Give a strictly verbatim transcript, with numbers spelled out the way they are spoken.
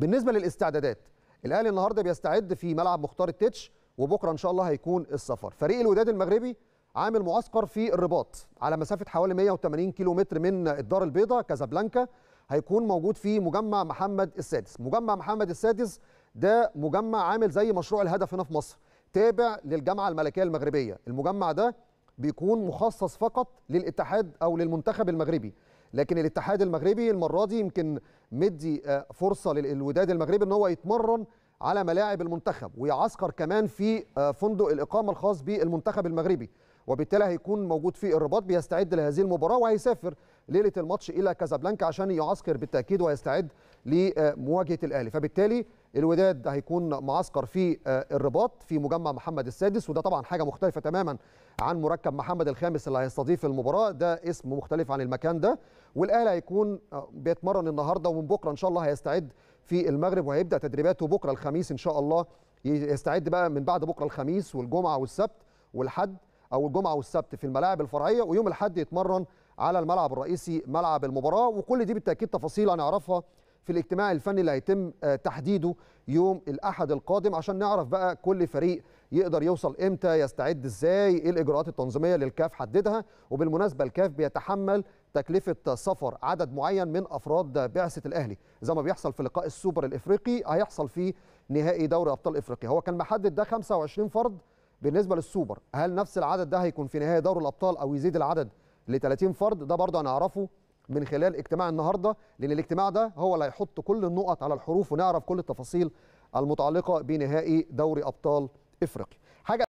بالنسبه للاستعدادات، الاهلي النهارده بيستعد في ملعب مختار التيتش، وبكره ان شاء الله هيكون السفر. فريق الوداد المغربي عامل معسكر في الرباط على مسافه حوالي مئة وثمانين كيلومتر من الدار البيضاء كازابلانكا. هيكون موجود في مجمع محمد السادس. مجمع محمد السادس ده مجمع عامل زي مشروع الهدف هنا في مصر، تابع للجامعه الملكيه المغربيه. المجمع ده بيكون مخصص فقط للاتحاد او للمنتخب المغربي، لكن الاتحاد المغربي المره دي يمكن مدي فرصه للوداد المغربي ان هو يتمرن على ملاعب المنتخب ويعسكر كمان في فندق الاقامه الخاص بالمنتخب المغربي، وبالتالي هيكون موجود في الرباط بيستعد لهذه المباراه، وهيسافر ليله الماتش الى كازابلانكا عشان يعسكر بالتاكيد ويستعد لمواجهه الاهلي. فبالتالي الوداد هيكون معسكر في الرباط في مجمع محمد السادس، وده طبعا حاجه مختلفه تماما عن مركب محمد الخامس اللي هيستضيف المباراه، ده اسم مختلف عن المكان ده. والاهلي هيكون بيتمرن النهارده، ومن بكره ان شاء الله هيستعد في المغرب، وهيبدا تدريباته بكره الخميس ان شاء الله. يستعد بقى من بعد بكره الخميس والجمعه والسبت والحد، او الجمعه والسبت في الملاعب الفرعيه، ويوم الاحد يتمرن على الملعب الرئيسي ملعب المباراه. وكل دي بالتاكيد تفاصيل هنعرفها في الاجتماع الفني اللي هيتم تحديده يوم الاحد القادم، عشان نعرف بقى كل فريق يقدر يوصل امتى، يستعد ازاي، ايه الاجراءات التنظيميه اللي الكاف حددها. وبالمناسبه الكاف بيتحمل تكلفه سفر عدد معين من افراد بعثه الاهلي، زي ما بيحصل في لقاء السوبر الافريقي هيحصل في نهائي دوري ابطال افريقيا. هو كان محدد ده خمسة وعشرين فرد بالنسبه للسوبر، هل نفس العدد ده هيكون في نهائي دوري الابطال او يزيد العدد ل ثلاثين فرد؟ ده برضه هنعرفه من خلال اجتماع النهارده، لان الاجتماع ده هو اللي هيحط كل النقط على الحروف ونعرف كل التفاصيل المتعلقه بنهائي دوري ابطال افريقيا. حاجه